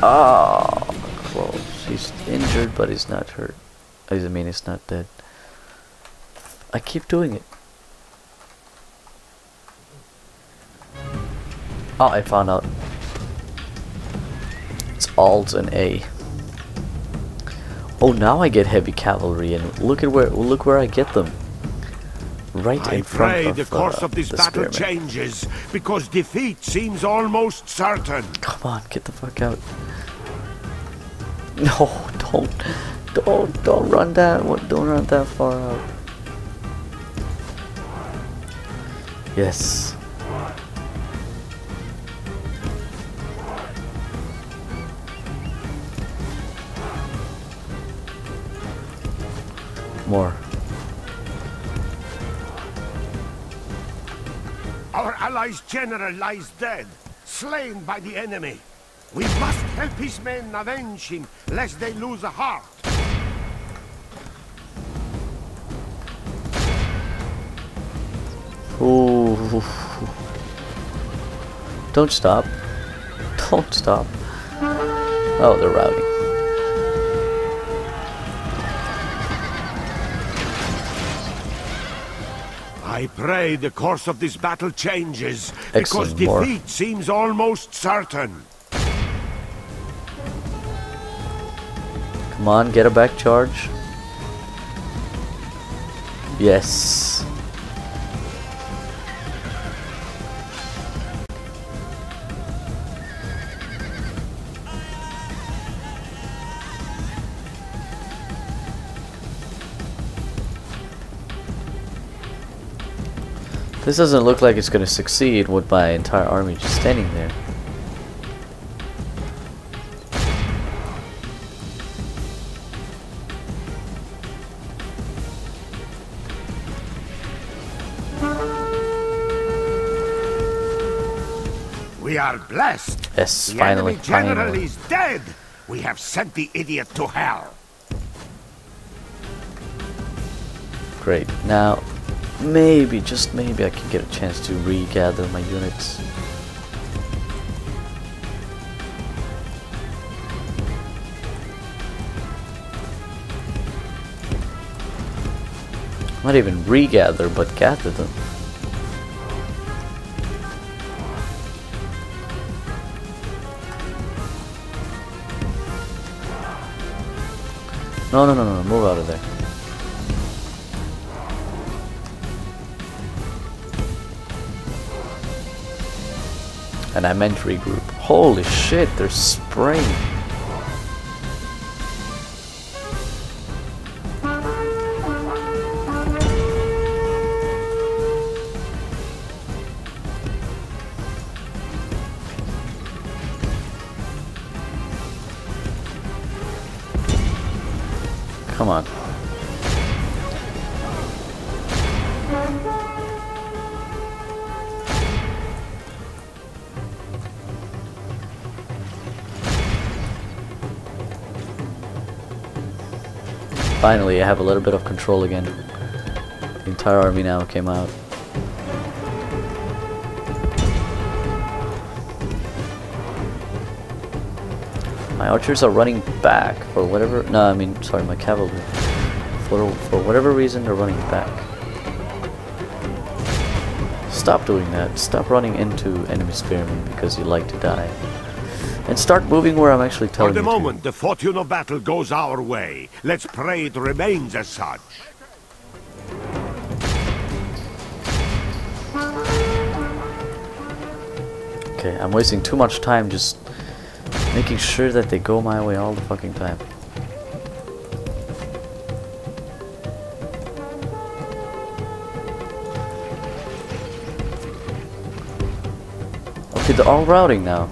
Oh, close. He's injured, but he's not hurt. I mean, he's not dead. I keep doing it. Oh, I found out. It's Alt and A. Oh, now I get heavy cavalry, and look where I get them. Right in front of the course of this battle changes because defeat seems almost certain. Come on, get the fuck out. No, don't run that. Don't run that far out. Yes. More. Our ally's general lies dead, slain by the enemy. We must help his men avenge him, lest they lose a heart. Ooh. Don't stop. Don't stop. Oh, they're routing. I pray the course of this battle changes, because defeat seems almost certain. Come on, get a back charge. Yes. This doesn't look like it's going to succeed with my entire army just standing there. We are blessed. Yes, finally. The enemy general is dead. We have sent the idiot to hell. Great. Now, maybe, just maybe, I can get a chance to regather my units. Not even regather, but gather them. No, no, no, no, move out of there. And I meant regroup. Holy shit, they're spraying. Come on. Finally, I have a little bit of control again. The entire army now came out. My archers are running back for whatever... No, I mean, sorry, my cavalry. For whatever reason, they're running back. Stop doing that. Stop running into enemy spearmen because you like to die. And start moving where I'm actually telling you. For the moment, the fortune of battle goes our way. Let's pray it remains as such. Okay, I'm wasting too much time just making sure that they go my way all the fucking time. Okay, they're all routing now.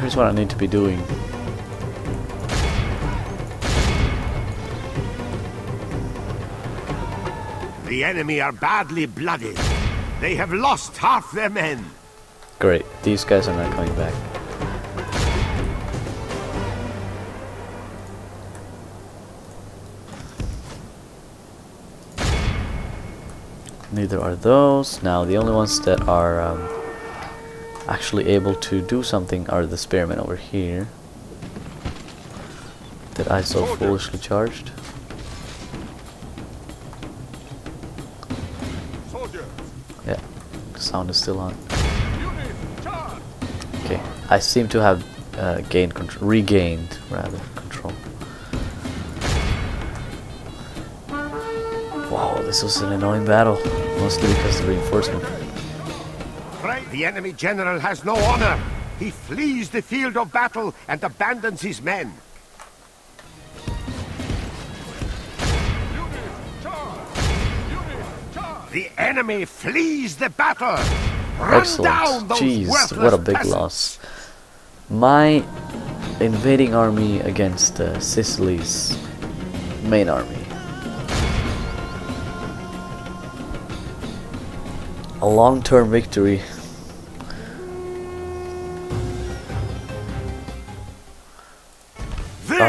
Here's what I need to be doing. The enemy are badly blooded. They have lost half their men. Great. These guys are not coming back. there are those. Now the only ones that are actually able to do something are the spearmen over here that I so foolishly charged. Yeah, the sound is still on. Okay, I seem to have regained control. Wow, this was an annoying battle, mostly because of reinforcement. The enemy general has no honor. He flees the field of battle and abandons his men. The enemy flees the battle. Excellent. Jeez, what a big loss. My invading army against Sicily's main army. A long-term victory.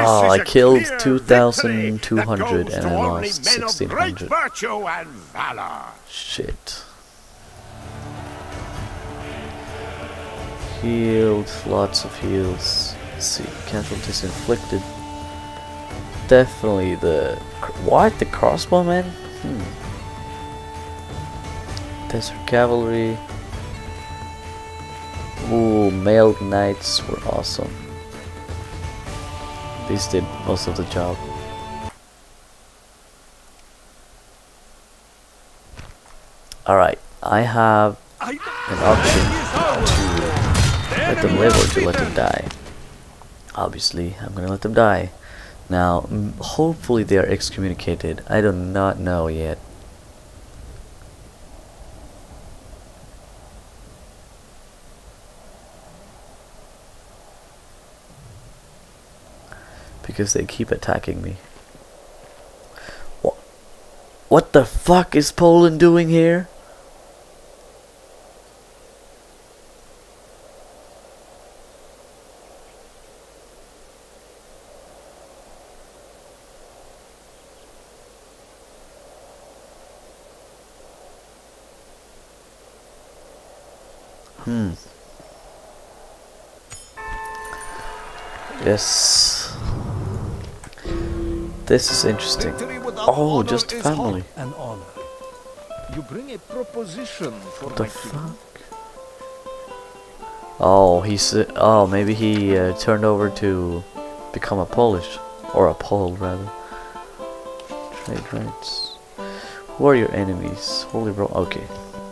Oh, I killed 2,200 and I lost 1,600. Shit. Healed, lots of heals. Let's see, casualties inflicted. Definitely the... What? The crossbowman? Desert cavalry. Ooh, mailed knights were awesome. These did most of the job. Alright, I have an option to let them live or to let them die. Obviously, I'm gonna let them die. Now, hopefully they are excommunicated. I do not know yet. Because they keep attacking me. What the fuck is Poland doing here? Yes. This is interesting. Oh, just family. What the fuck? Oh, he's. Oh, maybe he turned over to become a Polish or a Pole rather. Trade rights. Who are your enemies? Holy bro. Okay.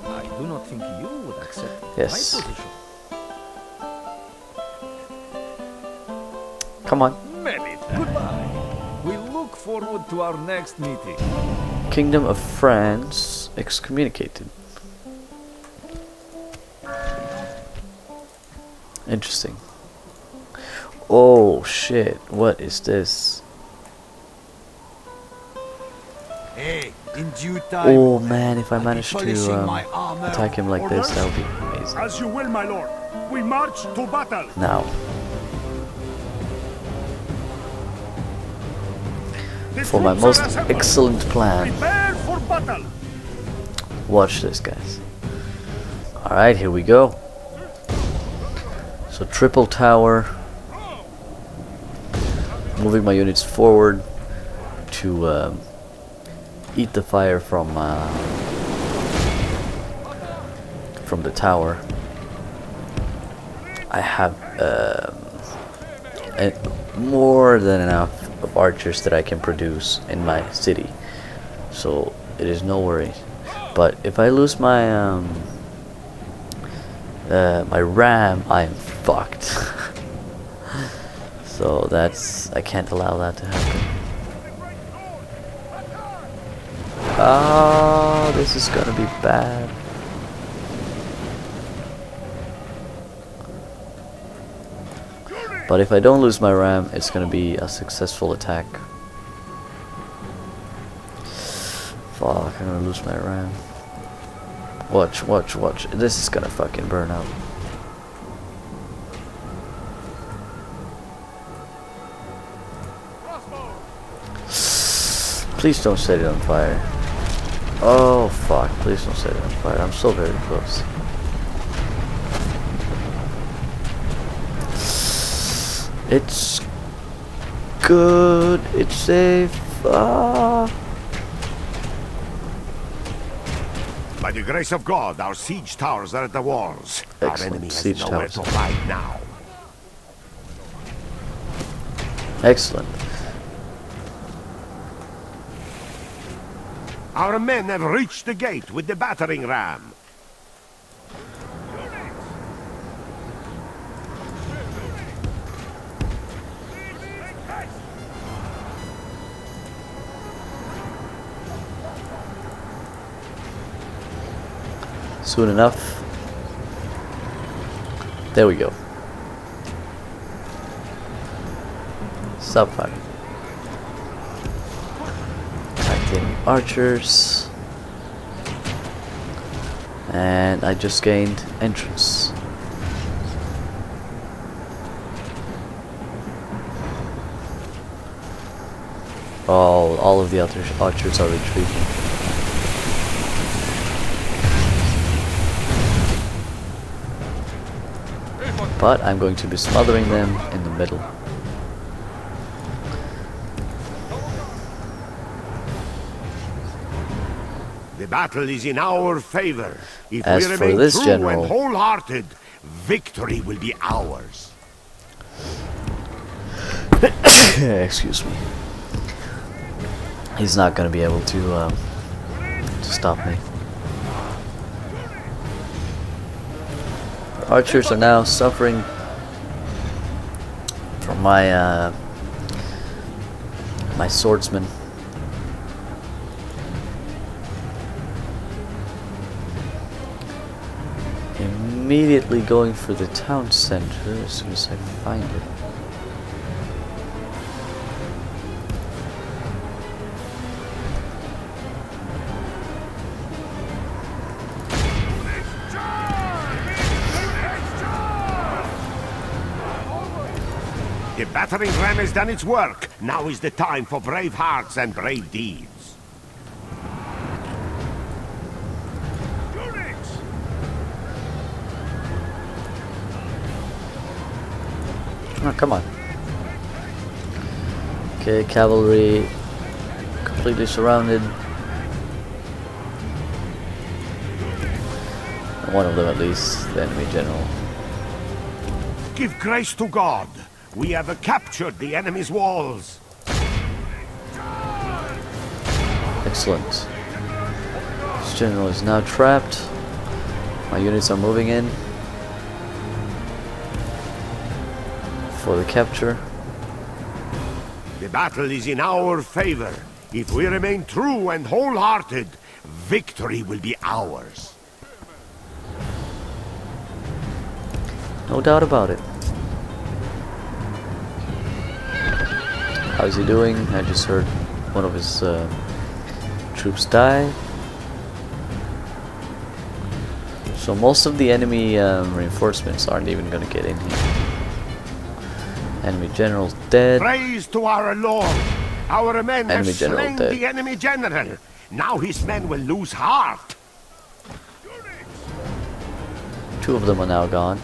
I do not think you would accept my position. Come on. Forward to our next meeting. Kingdom of France excommunicated. Interesting. Oh shit, what is this? Hey, in due time. Oh man, if I manage to attack him like this, that would be amazing. As you will, my lord. We march to battle. Now. For my most excellent plan. Watch this, guys. Alright, here we go. So triple tower. Moving my units forward to eat the fire from the tower. I have more than enough of archers that I can produce in my city, so it is no worry. But if I lose my my ram, I'm fucked. So that's, I can't allow that to happen. Oh, this is gonna be bad. But if I don't lose my ram, it's gonna be a successful attack. Fuck, I'm gonna lose my ram. Watch, watch, watch. This is gonna fucking burn out. Please don't set it on fire. Oh fuck, please don't set it on fire. I'm still very close. It's good, it's safe. By the grace of God, our siege towers are at the walls. Excellent. Our enemy has siege nowhere towers. To hide now. Excellent. Our men have reached the gate with the battering ram. Soon enough. There we go. Stop firing. Archers, and I just gained entrance. All of the other archers are retreating. But I'm going to be smothering them in the middle. Battle is in our favor. If as we remain true general, and wholehearted, victory will be ours. Excuse me. He's not going to be able to stop me. Archers are now suffering from my swordsman. Immediately going for the town center as soon as I find it. The battering ram has done its work. Now is the time for brave hearts and brave deeds. Oh, come on. Okay, cavalry completely surrounded. One of them at least, the enemy general. Give grace to God. We have captured the enemy's walls. Excellent. This general is now trapped. My units are moving in. For the capture. The battle is in our favor. If we remain true and wholehearted, victory will be ours. No doubt about it. How's he doing? I just heard one of his troops die. So most of the enemy reinforcements aren't even gonna get in here. Enemy general's dead. Praise to our Lord. Our men have slain the enemy general. Now his men will lose heart. Two of them are now gone.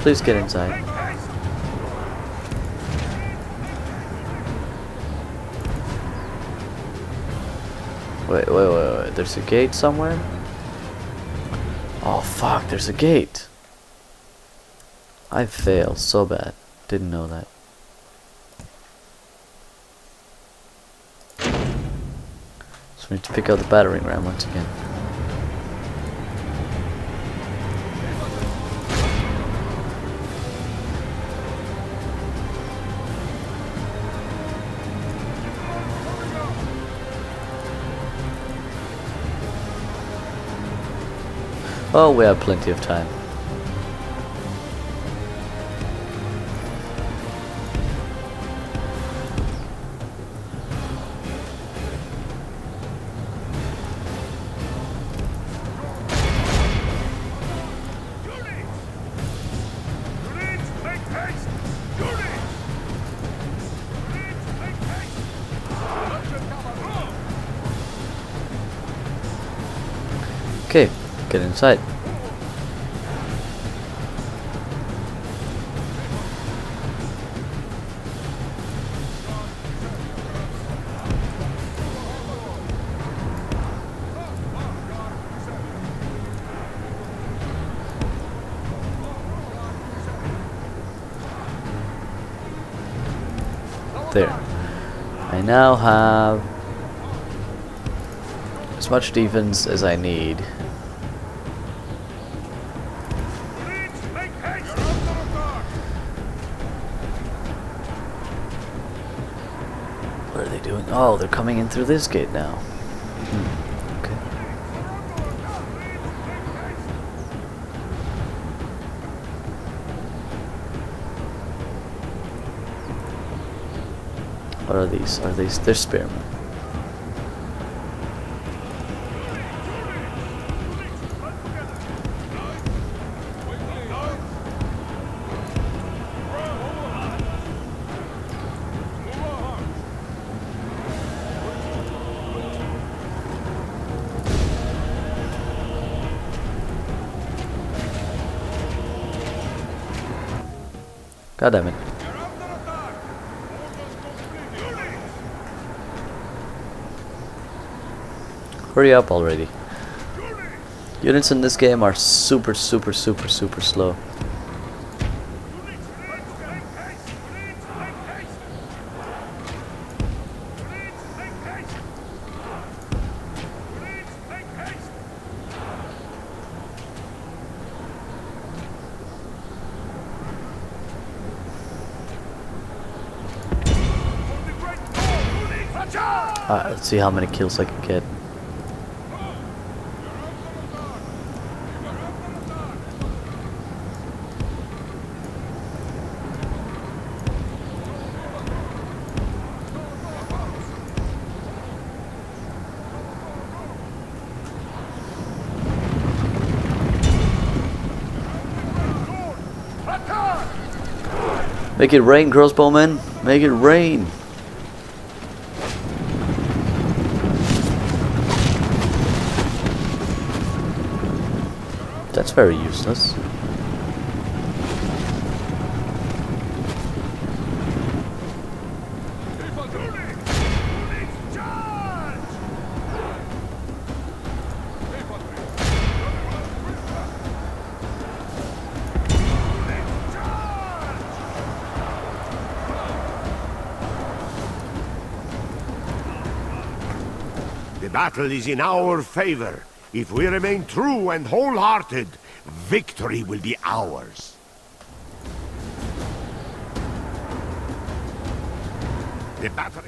Please get inside. Wait. There's a gate somewhere? Oh fuck, there's a gate. I failed so bad. Didn't know that. So we need to pick out the battering ram once again. Oh, we have plenty of time. Okay, get inside. There. I now have as much defense as I need. What are they doing? Oh, they're coming in through this gate now. What are these? Are these? They're spearmen. God damn it. Hurry up already. Units in this game are super slow. Alright, let's see how many kills I can get. Make it rain, crossbowmen. Make it rain. That's very useless. The battle is in our favor. If we remain true and wholehearted, victory will be ours.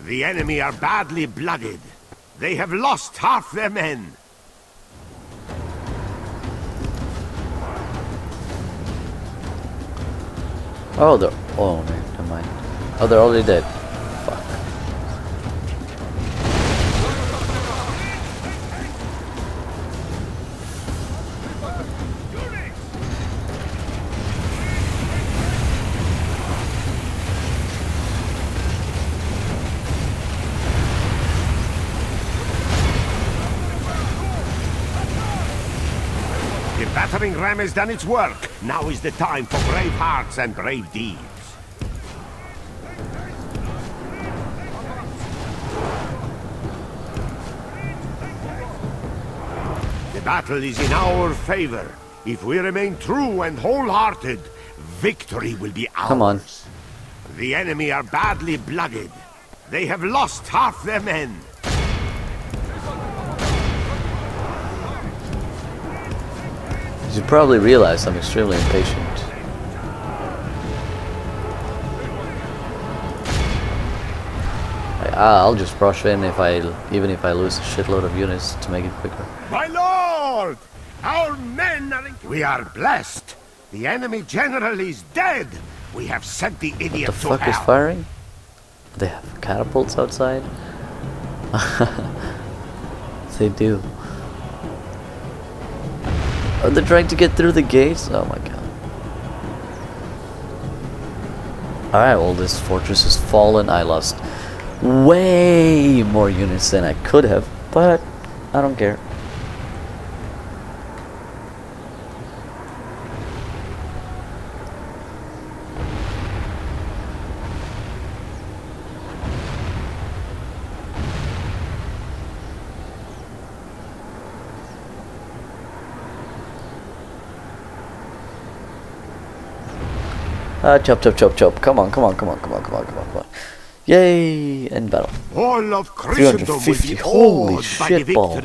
The enemy are badly blooded. They have lost half their men. Oh, they're... Oh, man, never mind. Oh, they're already dead. The battering ram has done its work. Now is the time for brave hearts and brave deeds. The battle is in our favor. If we remain true and wholehearted, victory will be ours. Come on. The enemy are badly blooded. They have lost half their men. You probably realize I'm extremely impatient. I'll just rush in even if I lose a shitload of units to make it quicker. My lord! Our men are in... We are blessed! The enemy general is dead! We have sent the idiot to hell! What the fuck is firing? They have catapults outside? They do. Are they trying to get through the gates? Oh my god. Alright, well this fortress has fallen. I lost way more units than I could have, but I don't care. Chop, chop, chop, chop. Come on, come on, come on, come on, come on, come on, come on. Yay! End battle. All of Christendom 350. Holy shit, ball.